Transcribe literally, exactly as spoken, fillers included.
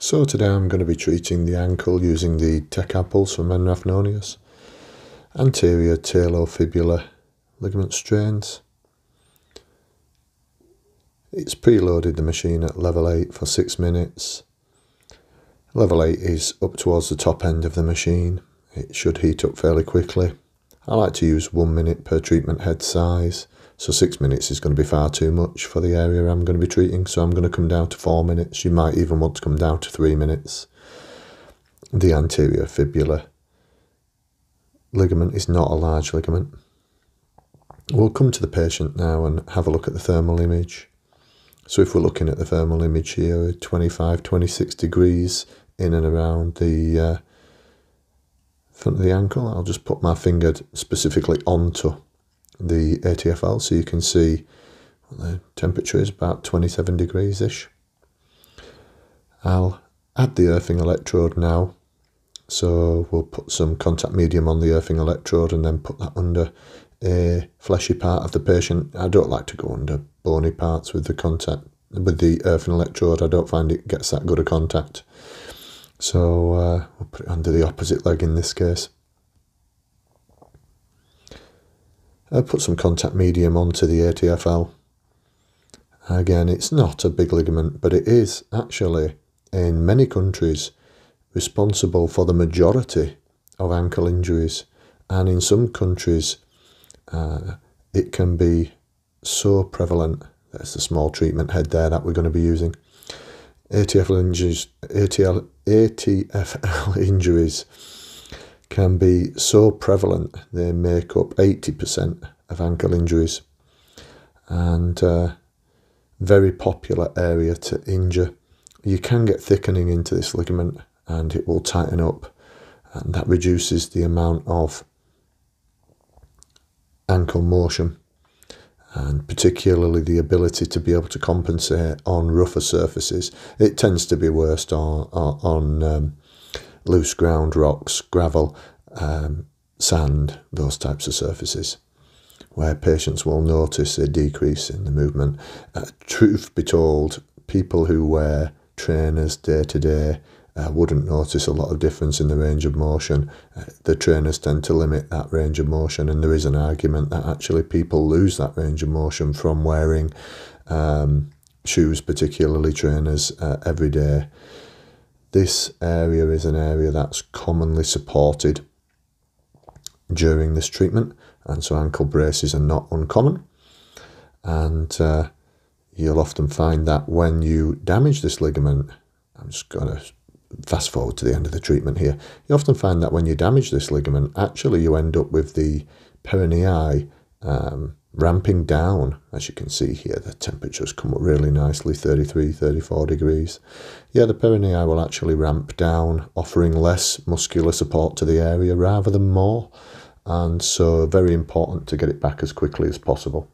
So today I'm going to be treating the ankle using the Tecarpuls from Enraf Nonius, anterior talofibular ligament strains. It's preloaded the machine at level eight for six minutes. Level eight is up towards the top end of the machine. It should heat up fairly quickly. I like to use one minute per treatment head size, so six minutes is going to be far too much for the area I'm going to be treating, so I'm going to come down to four minutes. You might even want to come down to three minutes. The anterior fibular ligament is not a large ligament. We'll come to the patient now and have a look at the thermal image. So if we're looking at the thermal image here, twenty-five, twenty-six degrees in and around the uh, front of the ankle. I'll just put my finger specifically onto the A T F L so you can see what the temperature is, about twenty-seven degrees-ish. I'll add the earthing electrode now, so we'll put some contact medium on the earthing electrode and then put that under a fleshy part of the patient. I don't like to go under bony parts with the contact, with the earthing electrode. I don't find it gets that good a contact. So uh, we'll put it under the opposite leg in this case. I'll put some contact medium onto the A T F L. Again, it's not a big ligament, but it is actually, in many countries, responsible for the majority of ankle injuries. And in some countries, uh, it can be so prevalent. There's the small treatment head there that we're going to be using. A T F L injuries, A T F L injuries can be so prevalent they make up eighty percent of ankle injuries, and uh, very popular area to injure. You can get thickening into this ligament and it will tighten up, and that reduces the amount of ankle motion and particularly the ability to be able to compensate on rougher surfaces. It tends to be worst on, on, on um, loose ground, rocks, gravel, um, sand, those types of surfaces, where patients will notice a decrease in the movement. Uh, truth be told, people who wear trainers day to day uh, wouldn't notice a lot of difference in the range of motion. Uh, the trainers tend to limit that range of motion, and there is an argument that actually people lose that range of motion from wearing um, shoes, particularly trainers, uh, every day. This area is an area that's commonly supported during this treatment, and so ankle braces are not uncommon, and uh, you'll often find that when you damage this ligament, I'm just going to fast forward to the end of the treatment here, you often find that when you damage this ligament, actually you end up with the peronei um, ramping down. As you can see here, the temperatures come up really nicely, thirty-three, thirty-four degrees. Yeah, the peronei will actually ramp down, offering less muscular support to the area rather than more, and so very important to get it back as quickly as possible.